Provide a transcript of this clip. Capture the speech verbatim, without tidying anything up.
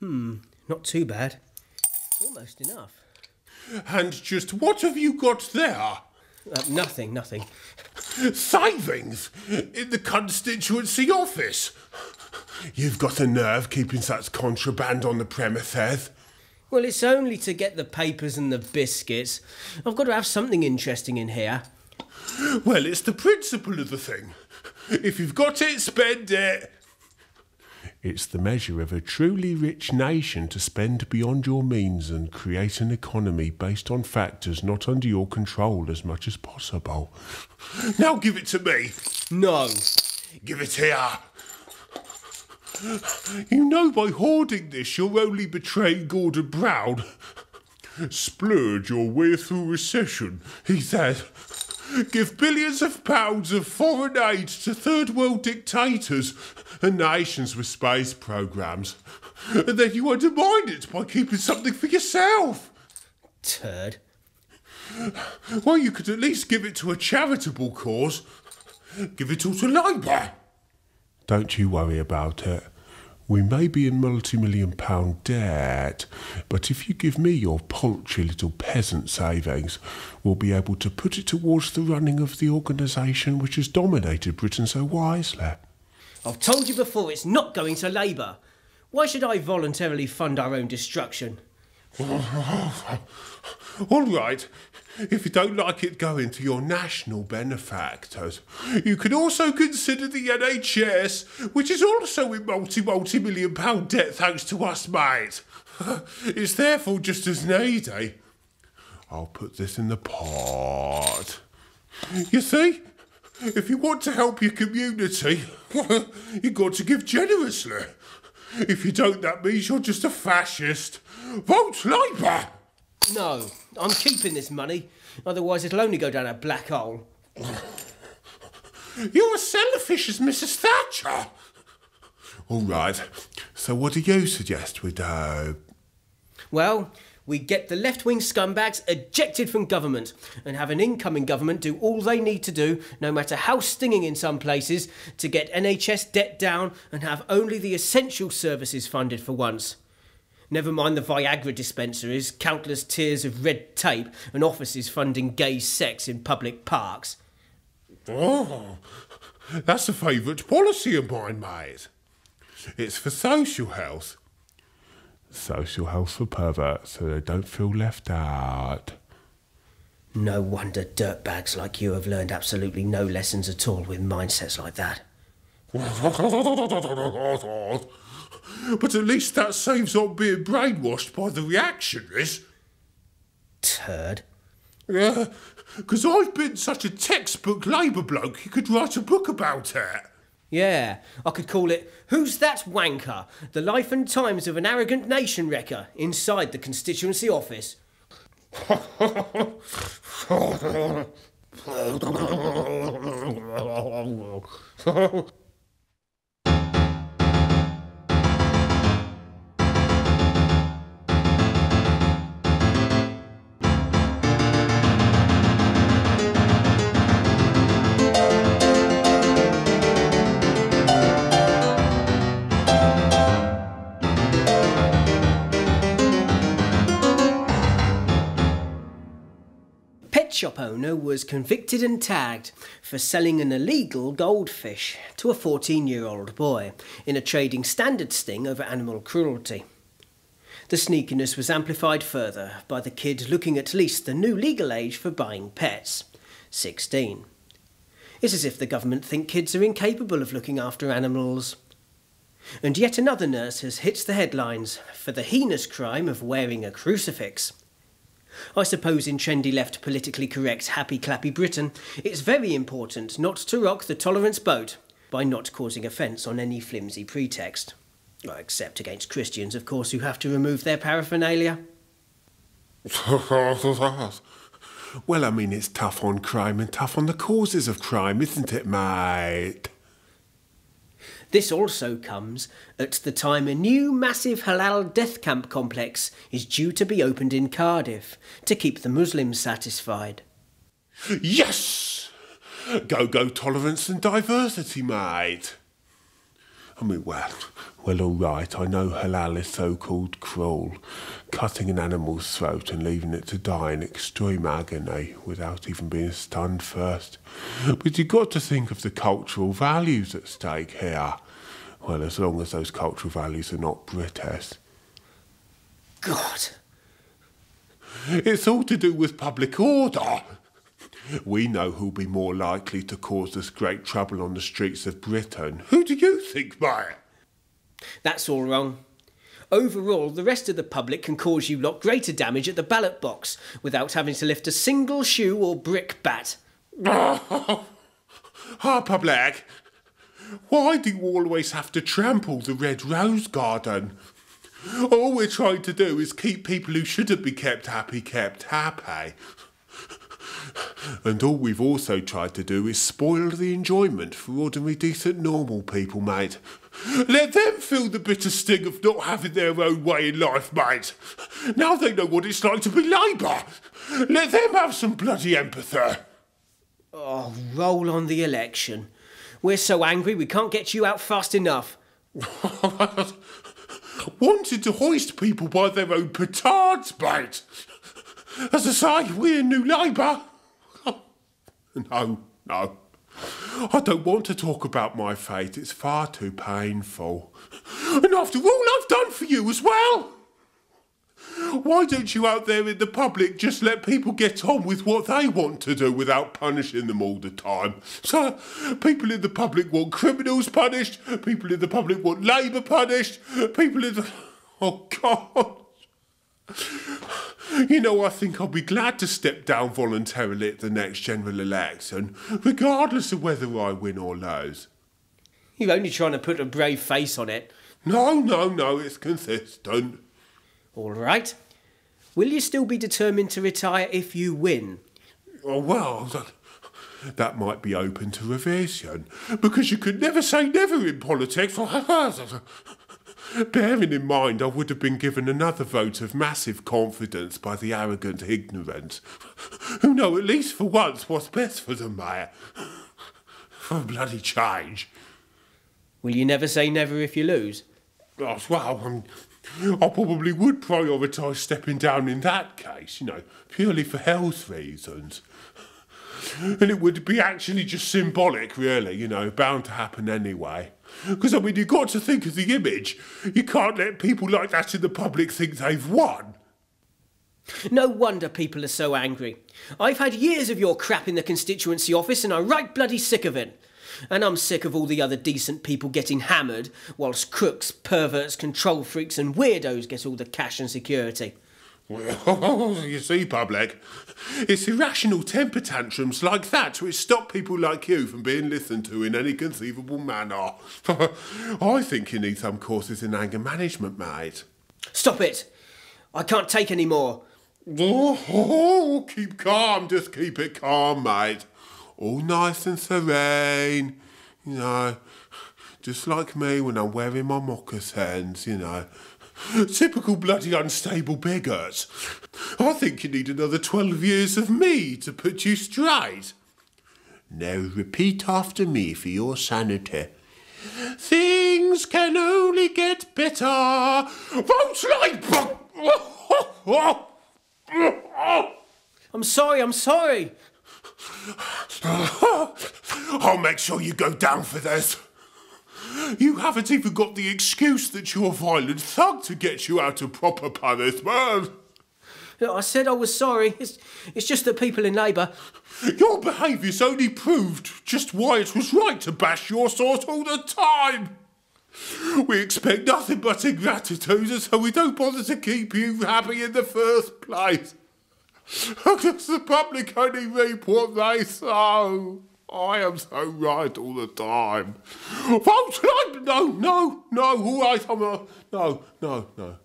Hmm, not too bad. Almost enough. And just what have you got there? Uh, nothing, nothing. Savings in the constituency office. You've got the nerve keeping such contraband on the premises. Well, it's only to get the papers and the biscuits. I've got to have something interesting in here. Well, it's the principle of the thing. If you've got it, spend it. It's the measure of a truly rich nation to spend beyond your means and create an economy based on factors not under your control as much as possible. Now give it to me. No. Give it here. You know, by hoarding this, you're only betraying Gordon Brown. Splurge your way through recession, he said. Give billions of pounds of foreign aid to third world dictators and nations with space programs. And then you undermine it by keeping something for yourself. Turd. Well, you could at least give it to a charitable cause. Give it all to Labour. Don't you worry about it. We may be in multi-million pound debt, but if you give me your paltry little peasant savings, we'll be able to put it towards the running of the organisation which has dominated Britain so wisely. I've told you before, it's not going to Labour. Why should I voluntarily fund our own destruction? All right. If you don't like it going to your national benefactors, you could also consider the N H S, which is also in multi-multi-million pound debt thanks to us, mate. It's therefore just as needy. I'll put this in the pot. You see, if you want to help your community, you've got to give generously. If you don't, that means you're just a fascist. Vote Labour! No, I'm keeping this money, otherwise it'll only go down a black hole. You're as selfish as Missus Thatcher. All right, so what do you suggest we do? Well, we get the left-wing scumbags ejected from government and have an incoming government do all they need to do, no matter how stinging in some places, to get N H S debt down and have only the essential services funded for once. Never mind the Viagra dispensaries, countless tiers of red tape and offices funding gay sex in public parks. Oh, that's a favourite policy of mine, mate. It's for social health. Social health for perverts so they don't feel left out. No wonder dirtbags like you have learned absolutely no lessons at all with mindsets like that. But at least that saves on being brainwashed by the reactionaries. Turd. Yeah, because I've been such a textbook Labour bloke, you could write a book about it. Yeah, I could call it Who's That Wanker? The Life and Times of an Arrogant Nation Wrecker Inside the Constituency Office. Shop owner was convicted and tagged for selling an illegal goldfish to a fourteen-year-old boy in a trading standards sting over animal cruelty. The sneakiness was amplified further by the kid looking at least the new legal age for buying pets, sixteen. It's as if the government think kids are incapable of looking after animals. And yet another nurse has hit the headlines for the heinous crime of wearing a crucifix. I suppose in trendy left politically correct happy clappy Britain, it's very important not to rock the tolerance boat by not causing offence on any flimsy pretext. Except against Christians, of course, who have to remove their paraphernalia. Well, I mean, it's tough on crime and tough on the causes of crime, isn't it, mate? This also comes at the time a new massive halal death camp complex is due to be opened in Cardiff to keep the Muslims satisfied. Yes! Go, go, tolerance and diversity, mate. I mean, well, well, all right, I know halal is so-called cruel, cutting an animal's throat and leaving it to die in extreme agony without even being stunned first. But you've got to think of the cultural values at stake here. Well, as long as those cultural values are not British. God! It's all to do with public order. We know who'll be more likely to cause us great trouble on the streets of Britain. Who do you think, mate? That's all wrong. Overall, the rest of the public can cause you lot greater damage at the ballot box without having to lift a single shoe or brickbat. Ah, oh, public! Why do you always have to trample the Red Rose Garden? All we're trying to do is keep people who shouldn't be kept happy kept happy. And all we've also tried to do is spoil the enjoyment for ordinary, decent, normal people, mate. Let them feel the bitter sting of not having their own way in life, mate. Now they know what it's like to be Labour. Let them have some bloody empathy. Oh, roll on the election. We're so angry we can't get you out fast enough. Wanted to hoist people by their own petards, mate. As I say, we're New Labour. No, no. I don't want to talk about my fate. It's far too painful. And after all I've done for you as well. Why don't you out there in the public just let people get on with what they want to do without punishing them all the time? So, people in the public want criminals punished. People in the public want Labour punished. People in the... Oh, God. You know, I think I'll be glad to step down voluntarily at the next general election, regardless of whether I win or lose. You're only trying to put a brave face on it. No, no, no, it's consistent. All right. Will you still be determined to retire if you win? Oh, well, that might be open to revision, because you could never say never in politics. Bearing in mind I would have been given another vote of massive confidence by the arrogant ignorant, who know at least for once what's best for the mayor. For a bloody change. Will you never say never if you lose? Oh, well, I, mean, I probably would prioritise stepping down in that case, you know, purely for health reasons. And it would be actually just symbolic, really, you know, bound to happen anyway. Because, I mean, you've got to think of the image. You can't let people like that in the public think they've won. No wonder people are so angry. I've had years of your crap in the constituency office and I'm right bloody sick of it. And I'm sick of all the other decent people getting hammered whilst crooks, perverts, control freaks and weirdos get all the cash and security. Well, you see, public, it's irrational temper tantrums like that which stop people like you from being listened to in any conceivable manner. I think you need some courses in anger management, mate. Stop it! I can't take any more. Oh, oh, keep calm, just keep it calm, mate. All nice and serene, you know, just like me when I'm wearing my moccasins, you know. Typical bloody unstable bigots. I think you need another twelve years of me to put you straight. Now repeat after me for your sanity. Things can only get better. Vote Labour! I'm sorry, I'm sorry. I'll make sure you go down for this. You haven't even got the excuse that you're a violent thug to get you out of proper punishment. Look, I said I was sorry. It's, it's just that people in Labour... Your behaviour's only proved just why it was right to bash your sort all the time. We expect nothing but ingratitude, and so we don't bother to keep you happy in the first place. Because the public only reap what they sow. I am so right all the time. Vote Labour! No, no, no, all right, I'm a... No, no, no.